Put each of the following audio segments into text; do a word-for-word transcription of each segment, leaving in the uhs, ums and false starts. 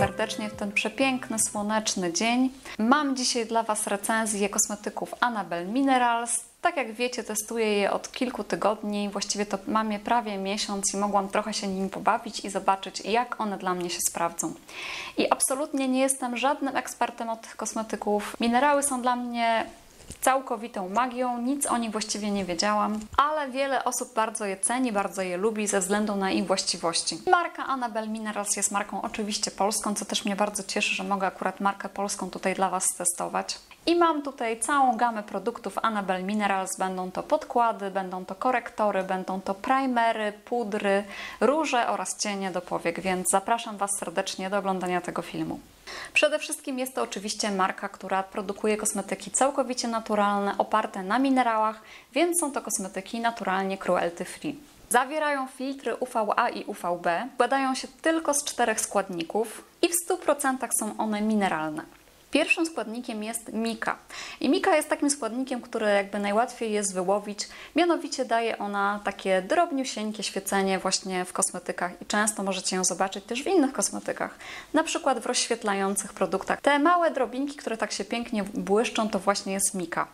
serdecznie w ten przepiękny, słoneczny dzień. Mam dzisiaj dla Was recenzję kosmetyków Annabelle Minerals. Tak jak wiecie, testuję je od kilku tygodni, właściwie to mam je prawie miesiąc i mogłam trochę się nimi pobawić i zobaczyć, jak one dla mnie się sprawdzą. I absolutnie nie jestem żadnym ekspertem od tych kosmetyków. Minerały są dla mnie całkowitą magią, nic o nich właściwie nie wiedziałam, ale wiele osób bardzo je ceni, bardzo je lubi ze względu na ich właściwości. Marka Annabelle Minerals jest marką oczywiście polską, co też mnie bardzo cieszy, że mogę akurat markę polską tutaj dla Was testować. I mam tutaj całą gamę produktów Annabelle Minerals, będą to podkłady, będą to korektory, będą to primery, pudry, róże oraz cienie do powiek, więc zapraszam Was serdecznie do oglądania tego filmu. Przede wszystkim jest to oczywiście marka, która produkuje kosmetyki całkowicie naturalne, oparte na minerałach, więc są to kosmetyki naturalnie cruelty free. Zawierają filtry U V A i U V B, składają się tylko z czterech składników i w stu procentach są one mineralne. Pierwszym składnikiem jest mika. I mika jest takim składnikiem, który jakby najłatwiej jest wyłowić, mianowicie daje ona takie drobniusieńkie świecenie właśnie w kosmetykach i często możecie ją zobaczyć też w innych kosmetykach, na przykład w rozświetlających produktach. Te małe drobinki, które tak się pięknie błyszczą, to właśnie jest mika.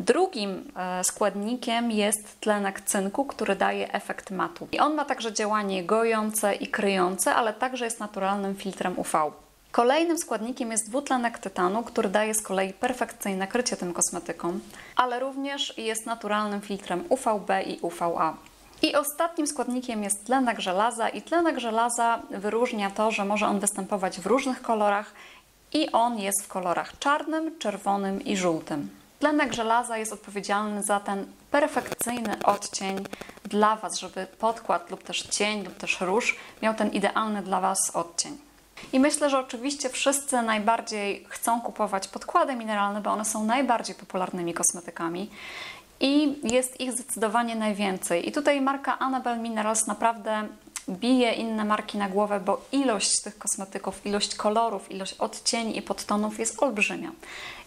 Drugim składnikiem jest tlenek cynku, który daje efekt matu. I on ma także działanie gojące i kryjące, ale także jest naturalnym filtrem U V. Kolejnym składnikiem jest dwutlenek tytanu, który daje z kolei perfekcyjne krycie tym kosmetykom, ale również jest naturalnym filtrem U V B i U V A. I ostatnim składnikiem jest tlenek żelaza i tlenek żelaza wyróżnia to, że może on występować w różnych kolorach i on jest w kolorach czarnym, czerwonym i żółtym. Tlenek żelaza jest odpowiedzialny za ten perfekcyjny odcień dla Was, żeby podkład lub też cień lub też róż miał ten idealny dla Was odcień. I myślę, że oczywiście wszyscy najbardziej chcą kupować podkłady mineralne, bo one są najbardziej popularnymi kosmetykami i jest ich zdecydowanie najwięcej. I tutaj marka Annabelle Minerals naprawdę bije inne marki na głowę, bo ilość tych kosmetyków, ilość kolorów, ilość odcieni i podtonów jest olbrzymia.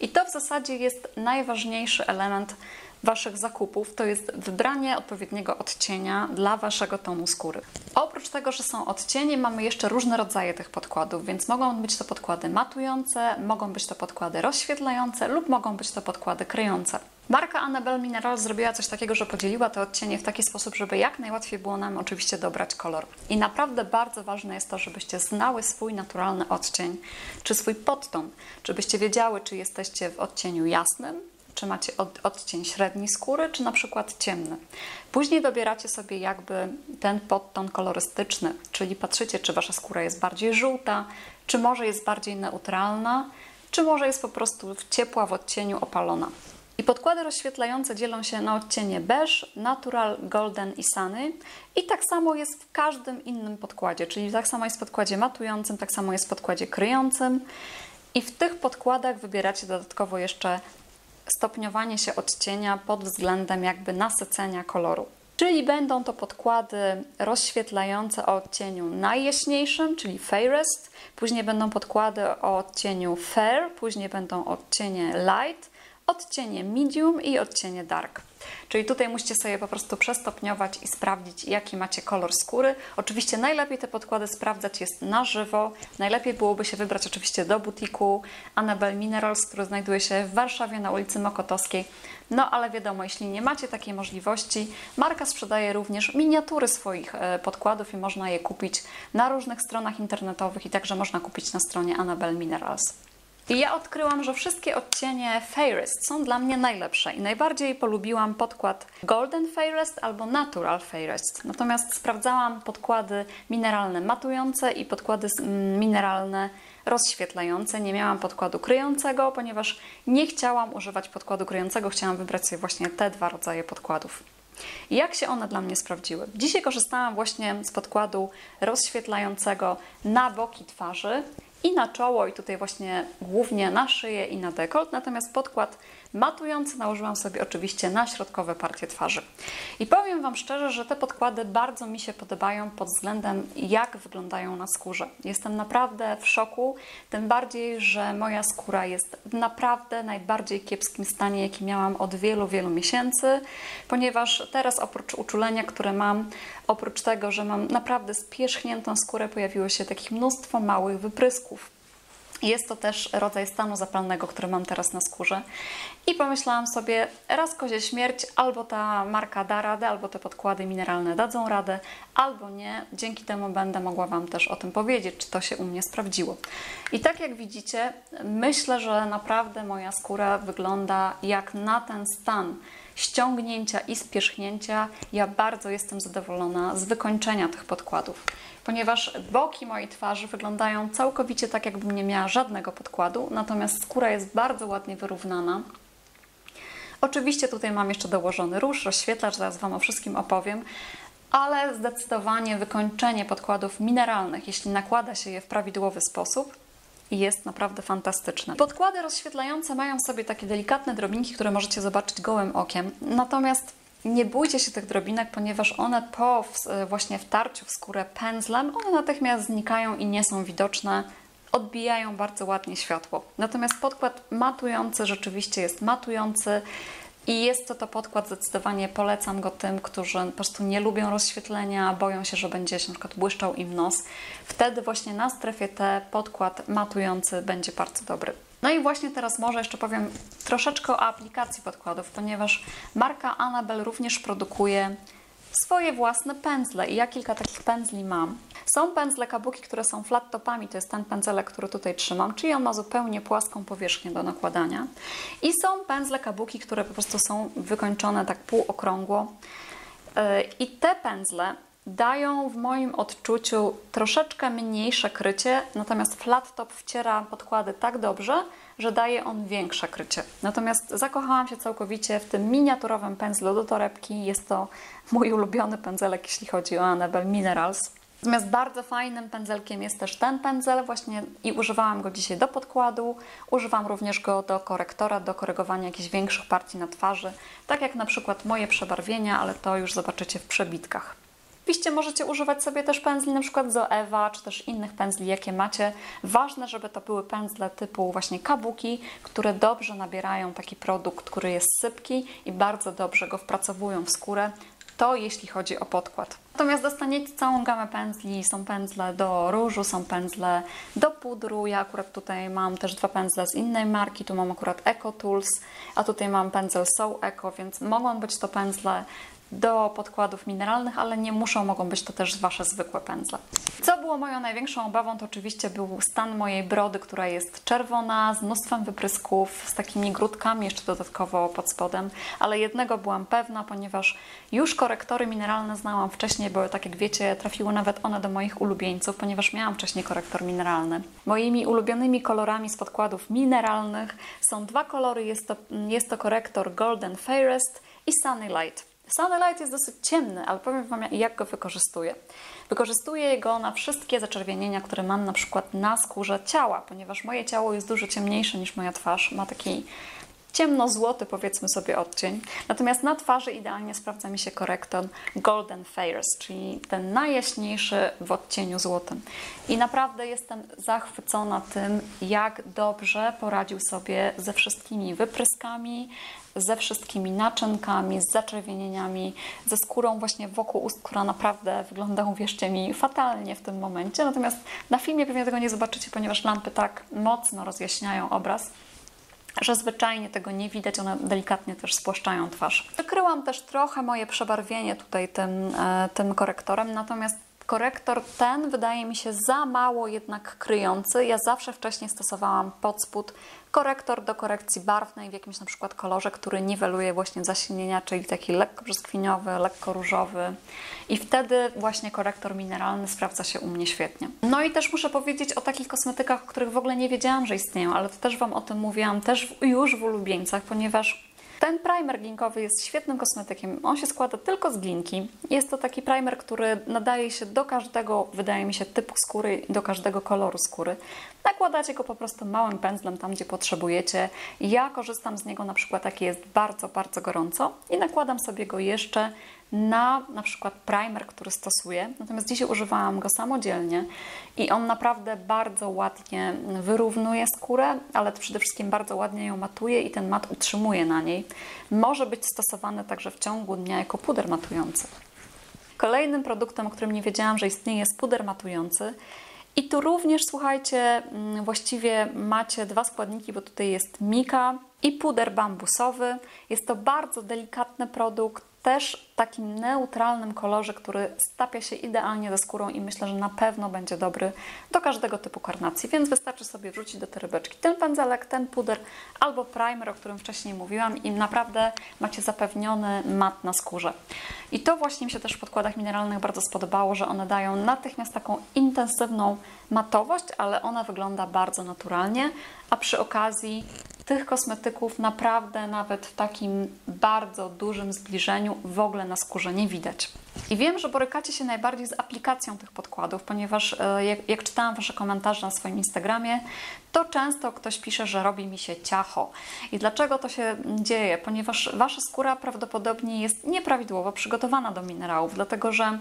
I to w zasadzie jest najważniejszy element Waszych zakupów, to jest wybranie odpowiedniego odcienia dla Waszego tonu skóry. Oprócz tego, że są odcienie, mamy jeszcze różne rodzaje tych podkładów, więc mogą być to podkłady matujące, mogą być to podkłady rozświetlające lub mogą być to podkłady kryjące. Marka Annabelle Minerals zrobiła coś takiego, że podzieliła te odcienie w taki sposób, żeby jak najłatwiej było nam oczywiście dobrać kolor. I naprawdę bardzo ważne jest to, żebyście znały swój naturalny odcień, czy swój podton, żebyście wiedziały, czy jesteście w odcieniu jasnym, czy macie od, odcień średni skóry, czy na przykład ciemny. Później dobieracie sobie jakby ten podton kolorystyczny, czyli patrzycie, czy Wasza skóra jest bardziej żółta, czy może jest bardziej neutralna, czy może jest po prostu ciepła w odcieniu, opalona. I podkłady rozświetlające dzielą się na odcienie beige, natural, golden i sunny. I tak samo jest w każdym innym podkładzie, czyli tak samo jest w podkładzie matującym, tak samo jest w podkładzie kryjącym. I w tych podkładach wybieracie dodatkowo jeszcze stopniowanie się odcienia pod względem jakby nasycenia koloru. Czyli będą to podkłady rozświetlające o odcieniu najjaśniejszym, czyli fairest, później będą podkłady o odcieniu fair, później będą odcienie light, odcienie medium i odcienie dark. Czyli tutaj musicie sobie po prostu przestopniować i sprawdzić, jaki macie kolor skóry. Oczywiście najlepiej te podkłady sprawdzać jest na żywo. Najlepiej byłoby się wybrać oczywiście do butiku Annabelle Minerals, który znajduje się w Warszawie na ulicy Mokotowskiej. No ale wiadomo, jeśli nie macie takiej możliwości, marka sprzedaje również miniatury swoich podkładów i można je kupić na różnych stronach internetowych i także można kupić na stronie Annabelle Minerals. I ja odkryłam, że wszystkie odcienie fairest są dla mnie najlepsze i najbardziej polubiłam podkład golden fairest albo natural fairest. Natomiast sprawdzałam podkłady mineralne matujące i podkłady mineralne rozświetlające. Nie miałam podkładu kryjącego, ponieważ nie chciałam używać podkładu kryjącego, chciałam wybrać sobie właśnie te dwa rodzaje podkładów. Jak się one dla mnie sprawdziły? Dzisiaj korzystałam właśnie z podkładu rozświetlającego na boki twarzy i na czoło i tutaj właśnie głównie na szyję i na dekolt, natomiast podkład matujący nałożyłam sobie oczywiście na środkowe partie twarzy. I powiem Wam szczerze, że te podkłady bardzo mi się podobają pod względem jak wyglądają na skórze. Jestem naprawdę w szoku, tym bardziej, że moja skóra jest w naprawdę najbardziej kiepskim stanie, jaki miałam od wielu, wielu miesięcy, ponieważ teraz oprócz uczulenia, które mam, oprócz tego, że mam naprawdę spierzchniętą skórę, pojawiło się takich mnóstwo małych wyprysków. Jest to też rodzaj stanu zapalnego, który mam teraz na skórze. I pomyślałam sobie, raz kozie śmierć, albo ta marka da radę, albo te podkłady mineralne dadzą radę, albo nie. Dzięki temu będę mogła Wam też o tym powiedzieć, czy to się u mnie sprawdziło. I tak jak widzicie, myślę, że naprawdę moja skóra wygląda jak na ten stan ściągnięcia i spierzchnięcia. Ja bardzo jestem zadowolona z wykończenia tych podkładów, ponieważ boki mojej twarzy wyglądają całkowicie tak, jakbym nie miała żadnego podkładu, natomiast skóra jest bardzo ładnie wyrównana. Oczywiście tutaj mam jeszcze dołożony róż, rozświetlacz, zaraz Wam o wszystkim opowiem, ale zdecydowanie wykończenie podkładów mineralnych, jeśli nakłada się je w prawidłowy sposób, i jest naprawdę fantastyczne. Podkłady rozświetlające mają w sobie takie delikatne drobinki, które możecie zobaczyć gołym okiem. Natomiast nie bójcie się tych drobinek, ponieważ one po właśnie wtarciu w skórę pędzlem, one natychmiast znikają i nie są widoczne. Odbijają bardzo ładnie światło. Natomiast podkład matujący rzeczywiście jest matujący. I jest to to podkład, zdecydowanie polecam go tym, którzy po prostu nie lubią rozświetlenia, boją się, że będzie się na przykład błyszczał im nos. Wtedy właśnie na strefie T podkład matujący będzie bardzo dobry. No i właśnie teraz może jeszcze powiem troszeczkę o aplikacji podkładów, ponieważ marka Annabelle również produkuje swoje własne pędzle i ja kilka takich pędzli mam. Są pędzle kabuki, które są flat topami, to jest ten pędzelek, który tutaj trzymam, czyli on ma zupełnie płaską powierzchnię do nakładania. I są pędzle kabuki, które po prostu są wykończone tak półokrągło. I te pędzle dają w moim odczuciu troszeczkę mniejsze krycie, natomiast flat top wciera podkłady tak dobrze, że daje on większe krycie. Natomiast zakochałam się całkowicie w tym miniaturowym pędzlu do torebki. Jest to mój ulubiony pędzelek, jeśli chodzi o Annabelle Minerals. Natomiast bardzo fajnym pędzelkiem jest też ten pędzel właśnie i używałam go dzisiaj do podkładu. Używam również go do korektora, do korygowania jakichś większych partii na twarzy, tak jak na przykład moje przebarwienia, ale to już zobaczycie w przebitkach. Oczywiście możecie używać sobie też pędzli na przykład Zoeva, czy też innych pędzli, jakie macie. Ważne, żeby to były pędzle typu właśnie kabuki, które dobrze nabierają taki produkt, który jest sypki i bardzo dobrze go wpracowują w skórę. To jeśli chodzi o podkład. Natomiast dostaniecie całą gamę pędzli. Są pędzle do różu, są pędzle do pudru. Ja akurat tutaj mam też dwa pędzle z innej marki. Tu mam akurat Eco Tools, a tutaj mam pędzel So Eco, więc mogą być to pędzle do podkładów mineralnych, ale nie muszą, mogą być to też Wasze zwykłe pędzle. Co było moją największą obawą, to oczywiście był stan mojej brody, która jest czerwona, z mnóstwem wyprysków, z takimi grudkami jeszcze dodatkowo pod spodem, ale jednego byłam pewna, ponieważ już korektory mineralne znałam wcześniej, bo tak jak wiecie, trafiły nawet one do moich ulubieńców, ponieważ miałam wcześniej korektor mineralny. Moimi ulubionymi kolorami z podkładów mineralnych są dwa kolory, jest to, jest to korektor Golden Fairest i Sunny Light. Sunny Light jest dosyć ciemny, ale powiem Wam, jak go wykorzystuję. Wykorzystuję go na wszystkie zaczerwienienia, które mam na przykład na skórze ciała, ponieważ moje ciało jest dużo ciemniejsze niż moja twarz. Ma taki ciemno-złoty, powiedzmy sobie, odcień. Natomiast na twarzy idealnie sprawdza mi się korektor Golden Fairest, czyli ten najjaśniejszy w odcieniu złotym. I naprawdę jestem zachwycona tym, jak dobrze poradził sobie ze wszystkimi wypryskami, ze wszystkimi naczynkami, z zaczerwienieniami, ze skórą właśnie wokół ust, która naprawdę wygląda, uwierzcie mi, fatalnie w tym momencie. Natomiast na filmie pewnie tego nie zobaczycie, ponieważ lampy tak mocno rozjaśniają obraz, że zwyczajnie tego nie widać, one delikatnie też spłaszczają twarz. Przykryłam też trochę moje przebarwienie tutaj tym, tym korektorem, natomiast korektor ten wydaje mi się za mało jednak kryjący. Ja zawsze wcześniej stosowałam pod spód korektor do korekcji barwnej w jakimś na przykład kolorze, który niweluje właśnie zasilnienia, czyli taki lekko brzoskwiniowy, lekko różowy. I wtedy właśnie korektor mineralny sprawdza się u mnie świetnie. No i też muszę powiedzieć o takich kosmetykach, o których w ogóle nie wiedziałam, że istnieją, ale to też Wam o tym mówiłam też już w ulubieńcach, ponieważ Ten primer glinkowy jest świetnym kosmetykiem. On się składa tylko z glinki. Jest to taki primer, który nadaje się do każdego, wydaje mi się, typu skóry, do każdego koloru skóry. Nakładacie go po prostu małym pędzlem tam, gdzie potrzebujecie. Ja korzystam z niego na przykład, jak jest bardzo, bardzo gorąco i nakładam sobie go jeszcze na na przykład primer, który stosuję. Natomiast dzisiaj używałam go samodzielnie i on naprawdę bardzo ładnie wyrównuje skórę, ale przede wszystkim bardzo ładnie ją matuje i ten mat utrzymuje na niej. Może być stosowany także w ciągu dnia jako puder matujący. Kolejnym produktem, o którym nie wiedziałam, że istnieje, jest puder matujący. I tu również, słuchajcie, właściwie macie dwa składniki, bo tutaj jest mika i puder bambusowy. Jest to bardzo delikatny produkt, też w takim neutralnym kolorze, który stapia się idealnie ze skórą i myślę, że na pewno będzie dobry do każdego typu karnacji, więc wystarczy sobie wrzucić do tej rybeczki ten pędzelek, ten puder albo primer, o którym wcześniej mówiłam i naprawdę macie zapewniony mat na skórze. I to właśnie mi się też w podkładach mineralnych bardzo spodobało, że one dają natychmiast taką intensywną matowość, ale ona wygląda bardzo naturalnie, a przy okazji tych kosmetyków naprawdę nawet w takim bardzo dużym zbliżeniu w ogóle na skórze nie widać. I wiem, że borykacie się najbardziej z aplikacją tych podkładów, ponieważ jak, jak czytałam Wasze komentarze na swoim Instagramie, to często ktoś pisze, że robi mi się ciacho. I dlaczego to się dzieje? Ponieważ Wasza skóra prawdopodobnie jest nieprawidłowo przygotowana do minerałów, dlatego że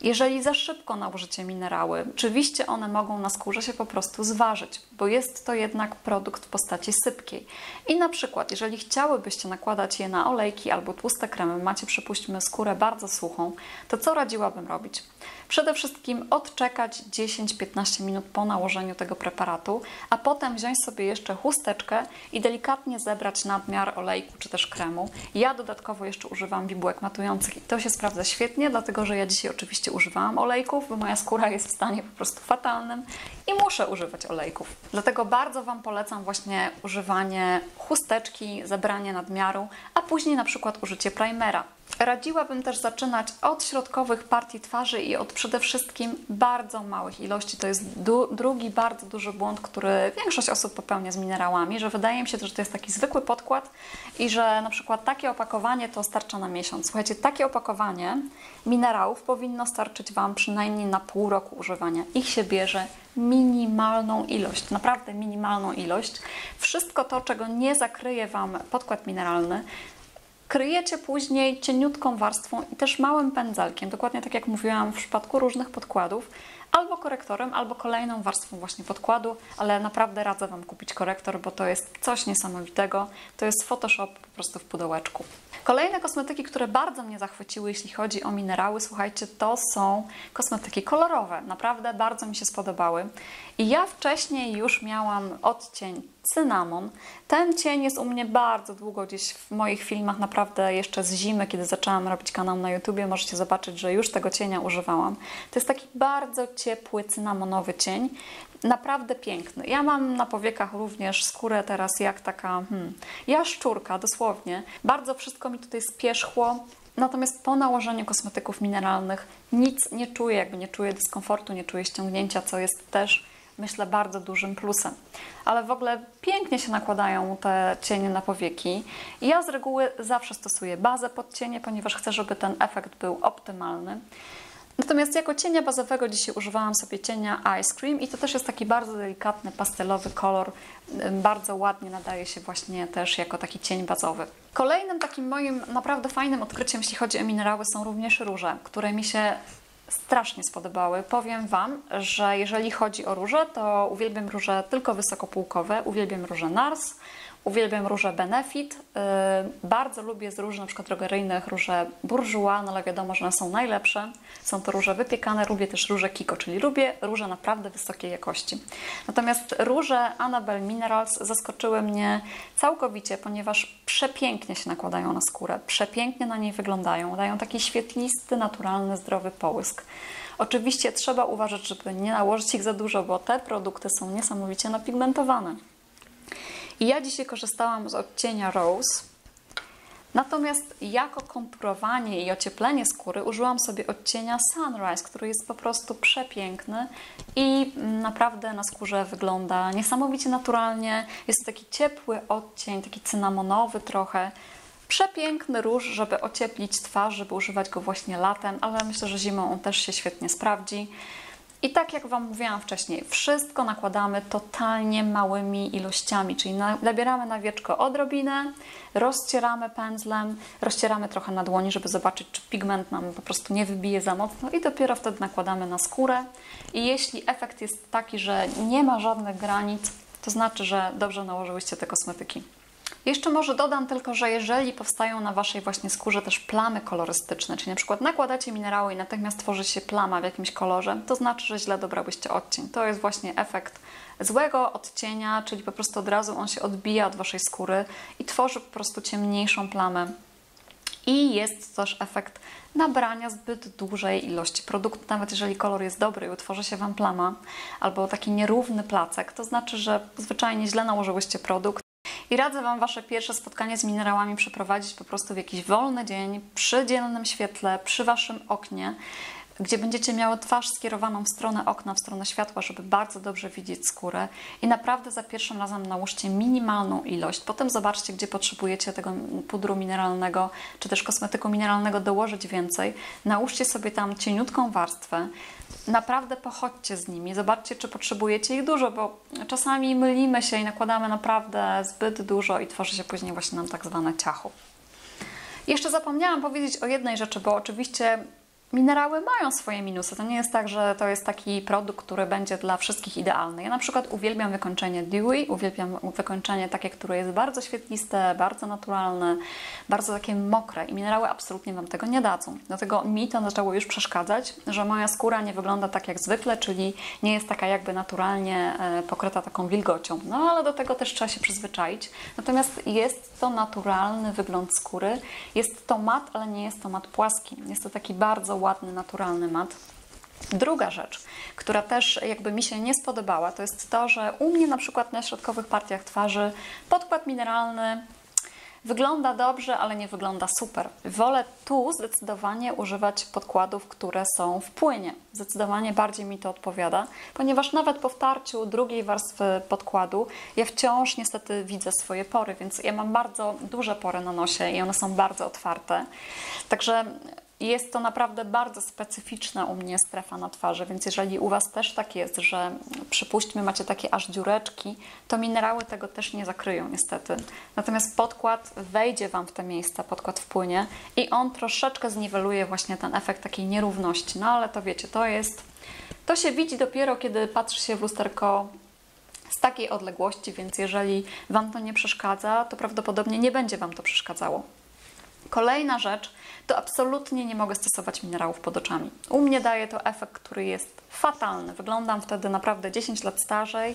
jeżeli za szybko nałożycie minerały, oczywiście one mogą na skórze się po prostu zważyć, bo jest to jednak produkt w postaci sypkiej. I na przykład, jeżeli chciałybyście nakładać je na olejki albo tłuste kremy, macie, przypuśćmy, skórę bardzo suchą, to co radziłabym robić? Przede wszystkim odczekać dziesięć do piętnastu minut po nałożeniu tego preparatu, a potem wziąć sobie jeszcze chusteczkę i delikatnie zebrać nadmiar olejku czy też kremu. Ja dodatkowo jeszcze używam bibułek matujących i to się sprawdza świetnie, dlatego że ja dzisiaj oczywiście używałam olejków, bo moja skóra jest w stanie po prostu fatalnym i muszę używać olejków. Dlatego bardzo Wam polecam właśnie używanie chusteczki, zebranie nadmiaru, a później na przykład użycie primera. Radziłabym też zaczynać od środkowych partii twarzy i od przede wszystkim bardzo małych ilości. To jest du drugi bardzo duży błąd, który większość osób popełnia z minerałami, że wydaje mi się, że to jest taki zwykły podkład i że na przykład takie opakowanie to starcza na miesiąc. Słuchajcie, takie opakowanie minerałów powinno starczyć Wam przynajmniej na pół roku używania. Ich się bierze minimalną ilość, naprawdę minimalną ilość. Wszystko to, czego nie zakryje Wam podkład mineralny, kryjecie później cieniutką warstwą i też małym pędzelkiem, dokładnie tak jak mówiłam w przypadku różnych podkładów, albo korektorem, albo kolejną warstwą właśnie podkładu, ale naprawdę radzę Wam kupić korektor, bo to jest coś niesamowitego. To jest Photoshop po prostu w pudełeczku. Kolejne kosmetyki, które bardzo mnie zachwyciły, jeśli chodzi o minerały, słuchajcie, to są kosmetyki kolorowe. Naprawdę bardzo mi się spodobały. I ja wcześniej już miałam odcień cynamon. Ten cień jest u mnie bardzo długo gdzieś w moich filmach, naprawdę jeszcze z zimy, kiedy zaczęłam robić kanał na YouTubie, możecie zobaczyć, że już tego cienia używałam. To jest taki bardzo ciepły, cynamonowy cień. Naprawdę piękny. Ja mam na powiekach również skórę teraz jak taka hmm, jaszczurka, dosłownie. Bardzo wszystko mi tutaj spierzchło. Natomiast po nałożeniu kosmetyków mineralnych nic nie czuję, jakby nie czuję dyskomfortu, nie czuję ściągnięcia, co jest też, myślę, bardzo dużym plusem. Ale w ogóle pięknie się nakładają te cienie na powieki. Ja z reguły zawsze stosuję bazę pod cienie, ponieważ chcę, żeby ten efekt był optymalny. Natomiast jako cienia bazowego dzisiaj używałam sobie cienia Ice Cream i to też jest taki bardzo delikatny, pastelowy kolor. Bardzo ładnie nadaje się właśnie też jako taki cień bazowy. Kolejnym takim moim naprawdę fajnym odkryciem, jeśli chodzi o minerały, są również róże, które mi się strasznie spodobały. Powiem Wam, że jeżeli chodzi o róże, to uwielbiam róże tylko wysokopółkowe, uwielbiam róże NARS, uwielbiam róże Benefit, yy, bardzo lubię z róż na przykład drogeryjnych róże Bourgeois, no ale wiadomo, że one są najlepsze. Są to róże wypiekane, lubię też róże Kiko, czyli lubię róże naprawdę wysokiej jakości. Natomiast róże Annabelle Minerals zaskoczyły mnie całkowicie, ponieważ przepięknie się nakładają na skórę, przepięknie na niej wyglądają, dają taki świetlisty, naturalny, zdrowy połysk. Oczywiście trzeba uważać, żeby nie nałożyć ich za dużo, bo te produkty są niesamowicie napigmentowane. I ja dzisiaj korzystałam z odcienia Rose, natomiast jako konturowanie i ocieplenie skóry użyłam sobie odcienia Sunrise, który jest po prostu przepiękny i naprawdę na skórze wygląda niesamowicie naturalnie. Jest to taki ciepły odcień, taki cynamonowy trochę. Przepiękny róż, żeby ocieplić twarz, żeby używać go właśnie latem, ale myślę, że zimą on też się świetnie sprawdzi. I tak jak Wam mówiłam wcześniej, wszystko nakładamy totalnie małymi ilościami, czyli nabieramy na wieczko odrobinę, rozcieramy pędzlem, rozcieramy trochę na dłoni, żeby zobaczyć, czy pigment nam po prostu nie wybije za mocno i dopiero wtedy nakładamy na skórę. I jeśli efekt jest taki, że nie ma żadnych granic, to znaczy, że dobrze nałożyłyście te kosmetyki. Jeszcze może dodam tylko, że jeżeli powstają na Waszej właśnie skórze też plamy kolorystyczne, czyli na przykład nakładacie minerały i natychmiast tworzy się plama w jakimś kolorze, to znaczy, że źle dobrałyście odcień. To jest właśnie efekt złego odcienia, czyli po prostu od razu on się odbija od Waszej skóry i tworzy po prostu ciemniejszą plamę. I jest też efekt nabrania zbyt dużej ilości produktu. Nawet jeżeli kolor jest dobry i utworzy się Wam plama albo taki nierówny placek, to znaczy, że zwyczajnie źle nałożyłyście produkt. I radzę Wam Wasze pierwsze spotkanie z minerałami przeprowadzić po prostu w jakiś wolny dzień, przy dzielnym świetle, przy Waszym oknie, gdzie będziecie miały twarz skierowaną w stronę okna, w stronę światła, żeby bardzo dobrze widzieć skórę. I naprawdę za pierwszym razem nałóżcie minimalną ilość. Potem zobaczcie, gdzie potrzebujecie tego pudru mineralnego, czy też kosmetyku mineralnego dołożyć więcej. Nałóżcie sobie tam cieniutką warstwę. Naprawdę pochodźcie z nimi, zobaczcie, czy potrzebujecie ich dużo, bo czasami mylimy się i nakładamy naprawdę zbyt dużo i tworzy się później właśnie nam tak zwane ciachu. Jeszcze zapomniałam powiedzieć o jednej rzeczy, bo oczywiście minerały mają swoje minusy. To nie jest tak, że to jest taki produkt, który będzie dla wszystkich idealny. Ja na przykład uwielbiam wykończenie dewy, uwielbiam wykończenie takie, które jest bardzo świetliste, bardzo naturalne, bardzo takie mokre i minerały absolutnie Wam tego nie dadzą. Dlatego mi to zaczęło już przeszkadzać, że moja skóra nie wygląda tak jak zwykle, czyli nie jest taka jakby naturalnie pokryta taką wilgocią. No ale do tego też trzeba się przyzwyczaić. Natomiast jest to naturalny wygląd skóry. Jest to mat, ale nie jest to mat płaski. Jest to taki bardzo ładny, naturalny mat. Druga rzecz, która też jakby mi się nie spodobała, to jest to, że u mnie na przykład na środkowych partiach twarzy podkład mineralny wygląda dobrze, ale nie wygląda super. Wolę tu zdecydowanie używać podkładów, które są w płynie. Zdecydowanie bardziej mi to odpowiada, ponieważ nawet po wtarciu drugiej warstwy podkładu ja wciąż niestety widzę swoje pory, więc ja mam bardzo duże pory na nosie i one są bardzo otwarte. Także jest to naprawdę bardzo specyficzna u mnie strefa na twarzy, więc jeżeli u Was też tak jest, że przypuśćmy macie takie aż dziureczki, to minerały tego też nie zakryją niestety. Natomiast podkład wejdzie Wam w te miejsca, podkład wpłynie i on troszeczkę zniweluje właśnie ten efekt takiej nierówności. No ale to wiecie, to jest, to się widzi dopiero, kiedy patrzy się w lusterko z takiej odległości, więc jeżeli Wam to nie przeszkadza, to prawdopodobnie nie będzie Wam to przeszkadzało. Kolejna rzecz, to absolutnie nie mogę stosować minerałów pod oczami. U mnie daje to efekt, który jest fatalny. Wyglądam wtedy naprawdę dziesięć lat starzej.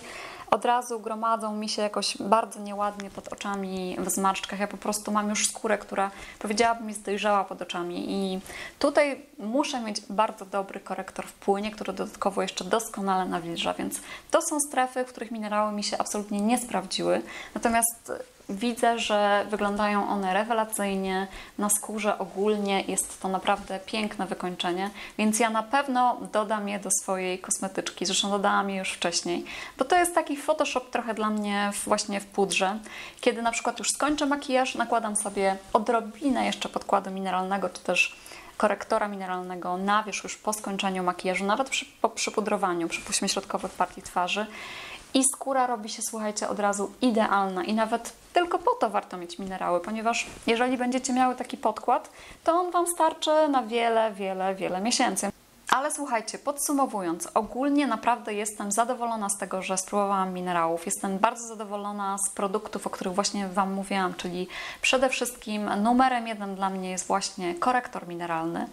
Od razu gromadzą mi się jakoś bardzo nieładnie pod oczami w zmarszczkach. Ja po prostu mam już skórę, która powiedziałabym jest dojrzała pod oczami. I tutaj muszę mieć bardzo dobry korektor w płynie, który dodatkowo jeszcze doskonale nawilża. Więc to są strefy, w których minerały mi się absolutnie nie sprawdziły. Natomiast widzę, że wyglądają one rewelacyjnie, na skórze ogólnie jest to naprawdę piękne wykończenie, więc ja na pewno dodam je do swojej kosmetyczki, zresztą dodałam je już wcześniej, bo to jest taki Photoshop trochę dla mnie właśnie w pudrze. Kiedy na przykład już skończę makijaż, nakładam sobie odrobinę jeszcze podkładu mineralnego, czy też korektora mineralnego na wierzch już po skończeniu makijażu, nawet przy, po przypudrowaniu, przypuśćmy środkowych partii twarzy. I skóra robi się, słuchajcie, od razu idealna i nawet tylko po to warto mieć minerały, ponieważ jeżeli będziecie miały taki podkład, to on Wam starczy na wiele, wiele, wiele miesięcy. Ale słuchajcie, podsumowując, ogólnie naprawdę jestem zadowolona z tego, że spróbowałam minerałów. Jestem bardzo zadowolona z produktów, o których właśnie Wam mówiłam, czyli przede wszystkim numerem jeden dla mnie jest właśnie korektor mineralny.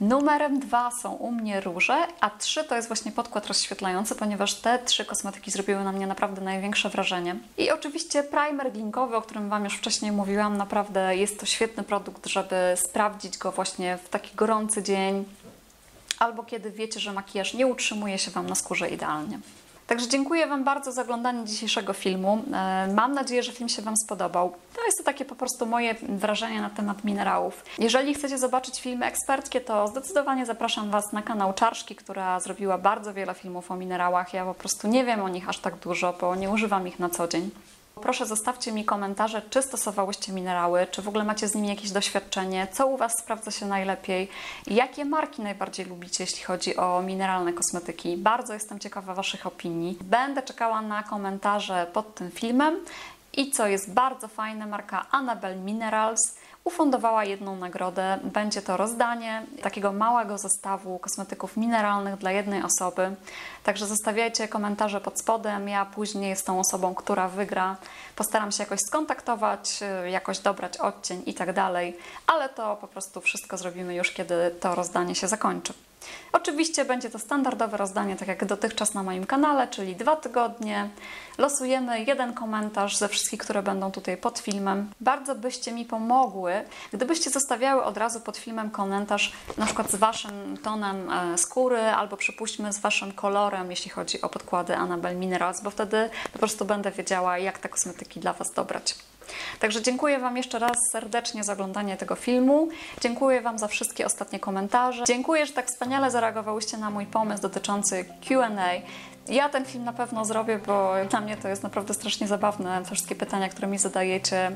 Numerem dwa są u mnie róże, a trzy to jest właśnie podkład rozświetlający, ponieważ te trzy kosmetyki zrobiły na mnie naprawdę największe wrażenie. I oczywiście primer glinkowy, o którym Wam już wcześniej mówiłam, naprawdę jest to świetny produkt, żeby sprawdzić go właśnie w taki gorący dzień, albo kiedy wiecie, że makijaż nie utrzymuje się Wam na skórze idealnie. Także dziękuję Wam bardzo za oglądanie dzisiejszego filmu. Mam nadzieję, że film się Wam spodobał. To jest to takie po prostu moje wrażenie na temat minerałów. Jeżeli chcecie zobaczyć filmy eksperckie, to zdecydowanie zapraszam Was na kanał Czarszki, która zrobiła bardzo wiele filmów o minerałach. Ja po prostu nie wiem o nich aż tak dużo, bo nie używam ich na co dzień. Proszę zostawcie mi komentarze, czy stosowałyście minerały, czy w ogóle macie z nimi jakieś doświadczenie, co u Was sprawdza się najlepiej, jakie marki najbardziej lubicie, jeśli chodzi o mineralne kosmetyki. Bardzo jestem ciekawa Waszych opinii. Będę czekała na komentarze pod tym filmem. I co jest bardzo fajne, marka Annabelle Minerals ufundowała jedną nagrodę. Będzie to rozdanie takiego małego zestawu kosmetyków mineralnych dla jednej osoby. Także zostawiajcie komentarze pod spodem. Ja później jestem tą osobą, która wygra. Postaram się jakoś skontaktować, jakoś dobrać odcień i tak dalej. Ale to po prostu wszystko zrobimy już, kiedy to rozdanie się zakończy. Oczywiście będzie to standardowe rozdanie, tak jak dotychczas na moim kanale, czyli dwa tygodnie. Losujemy jeden komentarz ze wszystkich, które będą tutaj pod filmem. Bardzo byście mi pomogły, gdybyście zostawiały od razu pod filmem komentarz na przykład z Waszym tonem skóry albo przypuśćmy z Waszym kolorem, jeśli chodzi o podkłady Annabelle Minerals, bo wtedy po prostu będę wiedziała, jak te kosmetyki dla Was dobrać. Także dziękuję Wam jeszcze raz serdecznie za oglądanie tego filmu. Dziękuję Wam za wszystkie ostatnie komentarze. Dziękuję, że tak wspaniale zareagowałyście na mój pomysł dotyczący Q and A. Ja ten film na pewno zrobię, bo dla mnie to jest naprawdę strasznie zabawne. Te wszystkie pytania, które mi zadajecie.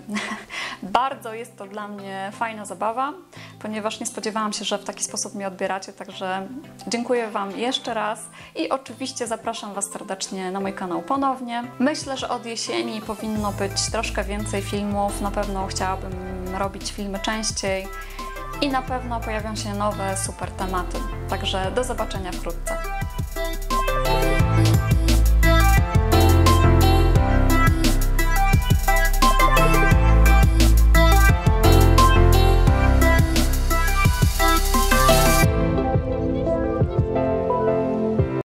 Bardzo jest to dla mnie fajna zabawa, ponieważ nie spodziewałam się, że w taki sposób mnie odbieracie. Także dziękuję Wam jeszcze raz i oczywiście zapraszam Was serdecznie na mój kanał ponownie. Myślę, że od jesieni powinno być troszkę więcej filmów. Na pewno chciałabym robić filmy częściej i na pewno pojawią się nowe super tematy. Także do zobaczenia wkrótce.